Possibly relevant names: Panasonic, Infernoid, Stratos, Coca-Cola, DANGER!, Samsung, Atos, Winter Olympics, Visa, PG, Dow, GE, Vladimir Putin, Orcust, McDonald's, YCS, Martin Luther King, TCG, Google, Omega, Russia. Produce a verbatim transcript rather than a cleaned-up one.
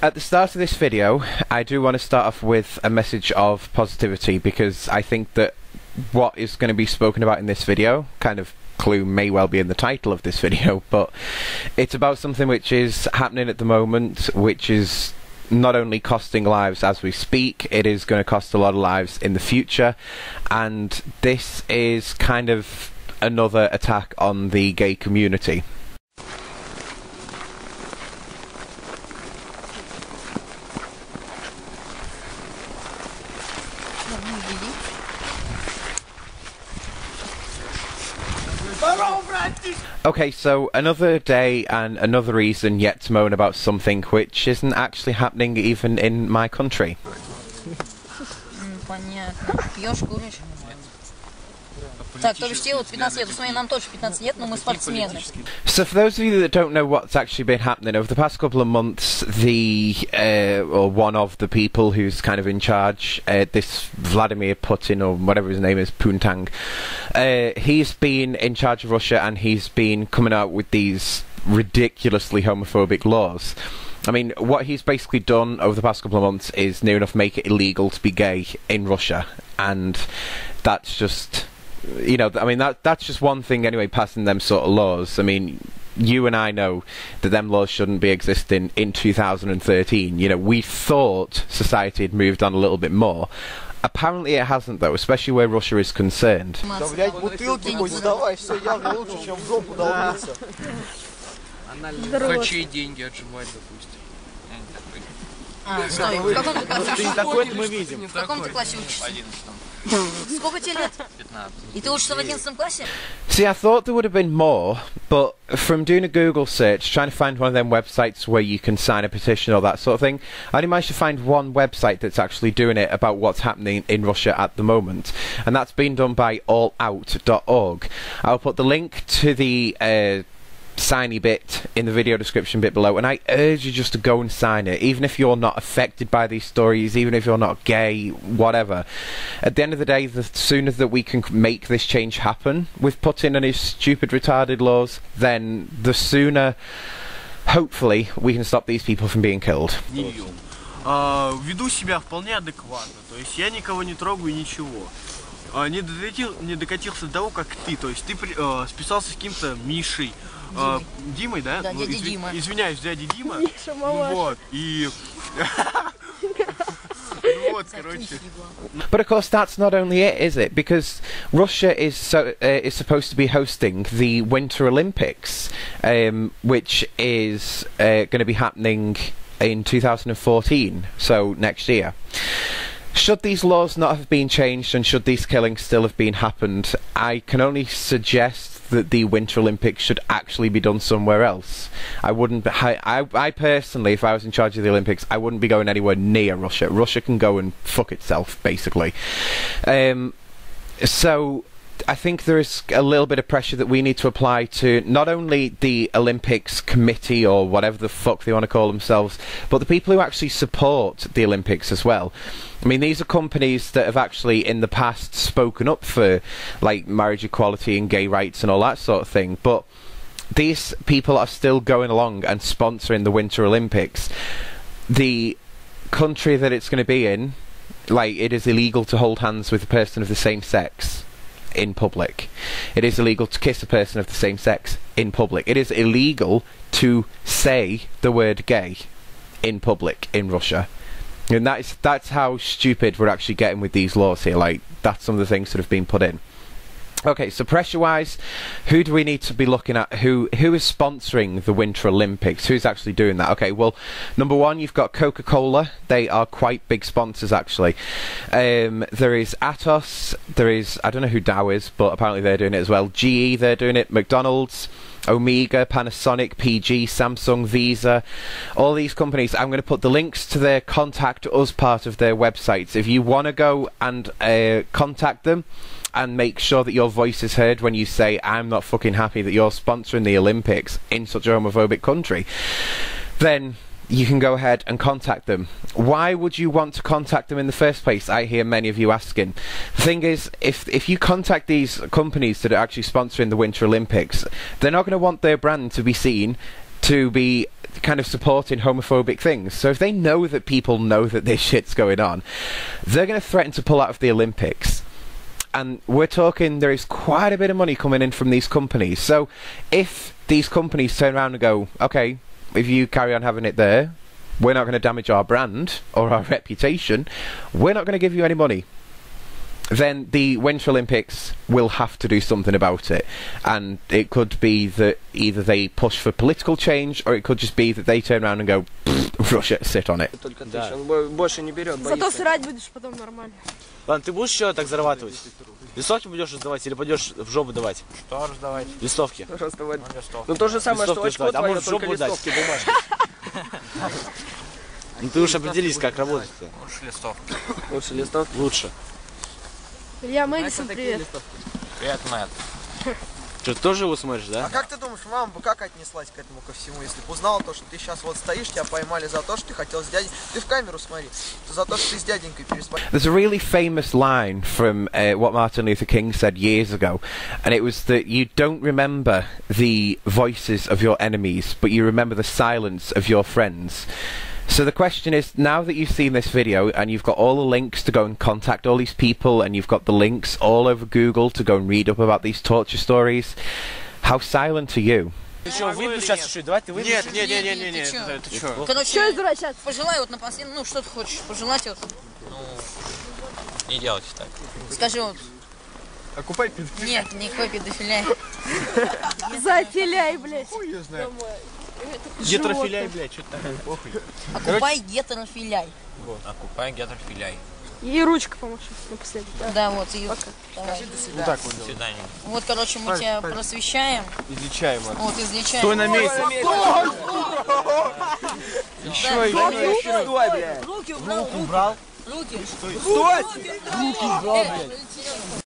At the start of this video, I do want to start off with a message of positivity, because I think that what is going to be spoken about in this video, kind of clue may well be in the title of this video, but it's about something which is happening at the moment, which is not only costing lives as we speak, it is going to cost a lot of lives in the future, and this is kind of another attack on the gay community. Okay, so another day and another reason yet to moan about something which isn't actually happening even in my country. So for those of you that don't know what's actually been happening, over the past couple of months, the, uh, or one of the people who's kind of in charge, uh, this Vladimir Putin, or whatever his name is, Puntang, uh, he's been in charge of Russia, and he's been coming out with these ridiculously homophobic laws. I mean, what he's basically done over the past couple of months is near enough make it illegal to be gay in Russia, and that's just... You know, I mean, that that's just one thing anyway, passing them sort of laws. I mean, you and I know that them laws shouldn't be existing in two thousand thirteen. You know, we thought society had moved on a little bit more. Apparently it hasn't, though, especially where Russia is concerned. See, I thought there would have been more, but from doing a Google search, trying to find one of them websites where you can sign a petition or that sort of thing, I only managed to find one website that's actually doing it about what's happening in Russia at the moment, and that's been done by all out dot org. I'll put the link to the... Uh, signy bit in the video description bit below, and I urge you just to go and sign it, even if you're not affected by these stories, even if you're not gay, whatever. At the end of the day, the sooner that we can make this change happen with Putin and his stupid retarded laws, then the sooner, hopefully, we can stop these people from being killed. Веду себя вполне адекватно, то есть я никого не трогаю, ничего. Не докатился до того, как ты, то есть ты списался с каким-то Мишей, Димой. Димой, да? Да, ну, дядя изв... Дима. Извиняюсь, дядя Дима. Миша, малыш. Вот, и... But of course, that's not only it, is it? Because Russia is so, uh, is supposed to be hosting the Winter Olympics, um, which is uh, going to be happening in two thousand fourteen, so next year. Should these laws not have been changed, and should these killings still have been happened, I can only suggest that the Winter Olympics should actually be done somewhere else. I wouldn't... I, I, I personally, if I was in charge of the Olympics, I wouldn't be going anywhere near Russia. Russia can go and fuck itself, basically. Um, so... I think there is a little bit of pressure that we need to apply to not only the Olympics Committee or whatever the fuck they want to call themselves, but the people who actually support the Olympics as well. I mean, these are companies that have actually in the past spoken up for, like, marriage equality and gay rights and all that sort of thing, but these people are still going along and sponsoring the Winter Olympics. The country that it's going to be in, like, it is illegal to hold hands with a person of the same sex in public. It is illegal to kiss a person of the same sex in public. It is illegal to say the word gay in public in Russia. And that is, that's how stupid we're actually getting with these laws here. Like, that's some of the things that have been put in. Okay, so pressure-wise, who do we need to be looking at? Who who is sponsoring the Winter Olympics? Who's actually doing that? Okay, well, number one, you've got Coca-Cola. They are quite big sponsors, actually. Um, there is Atos. There is, I don't know who Dow is, but apparently they're doing it as well. G E, they're doing it. McDonald's, Omega, Panasonic, P G, Samsung, Visa, all these companies. I'm going to put the links to their Contact Us part of their websites. If you want to go and uh, contact them and make sure that your voice is heard when you say, I'm not fucking happy that you're sponsoring the Olympics in such a homophobic country, then you can go ahead and contact them. Why would you want to contact them in the first place? I hear many of you asking. The thing is, if if you contact these companies that are actually sponsoring the Winter Olympics, they're not going to want their brand to be seen to be kind of supporting homophobic things. So if they know that people know that this shit's going on, they're going to threaten to pull out of the Olympics. And we're talking, there is quite a bit of money coming in from these companies. So if these companies turn around and go, okay, if you carry on having it there, we're not going to damage our brand or our reputation, we're not going to give you any money, then the Winter Olympics will have to do something about it. And it could be that either they push for political change, or it could just be that they turn around and go, Russia, sit on it. Ладно, ты будешь еще так зарабатывать? Листовки будешь раздавать или пойдешь в жопу давать? Что раздавать? Листовки. Раздавать. Ну то же самое, что очко твое, а только листовки, бумажки. Ну ты уж определись, как работать-то. Лучше листовки. Лучше листовки? Лучше. Я Мэдисон, привет. Привет, Мэд. Что, ты тоже его смотришь, да? А как ты думаешь, мама бы как отнеслась к этому ко всему, если бы узнала то, что ты сейчас вот стоишь, тебя поймали за то, что ты хотел с дяденькой... Ты в камеру смотри, за то, что ты с дяденькой переспал. There's a really famous line from uh, what Martin Luther King said years ago, and it was that you don't remember the voices of your enemies, but you remember the silence of your friends. So the question is, now that you've seen this video and you've got all the links to go and contact all these people, and you've got the links all over Google to go and read up about these torture stories, how silent are you? Что, выпью сейчас чуть-чуть, давай ты выпьешь? Нет, нет, нет, нет, нет, нет, нет, ты что? Короче, пожелай вот напоследок, ну что ты хочешь, пожелать вот. Ну, не делайте так. Скажи вот. Окупай педофиля. Нет, не купай педофиля. Затиляй, блядь. Хуй я знаю. Гетерофиляй, блядь, что-то такое, похуй. Окупай гетерофиляй. Вот. Окупай гетерофиляй. И ручка поможет напоследок. Да, да вот, и вот. Скажи до свидания. Вот так вот. До свидания. Вот, короче, мы тебя просвещаем. Излечаем. Вот, излечаем. Стой на месте. Еще и стой, блядь. Руки убрал. Руки. Стой. Руки убрал, блядь.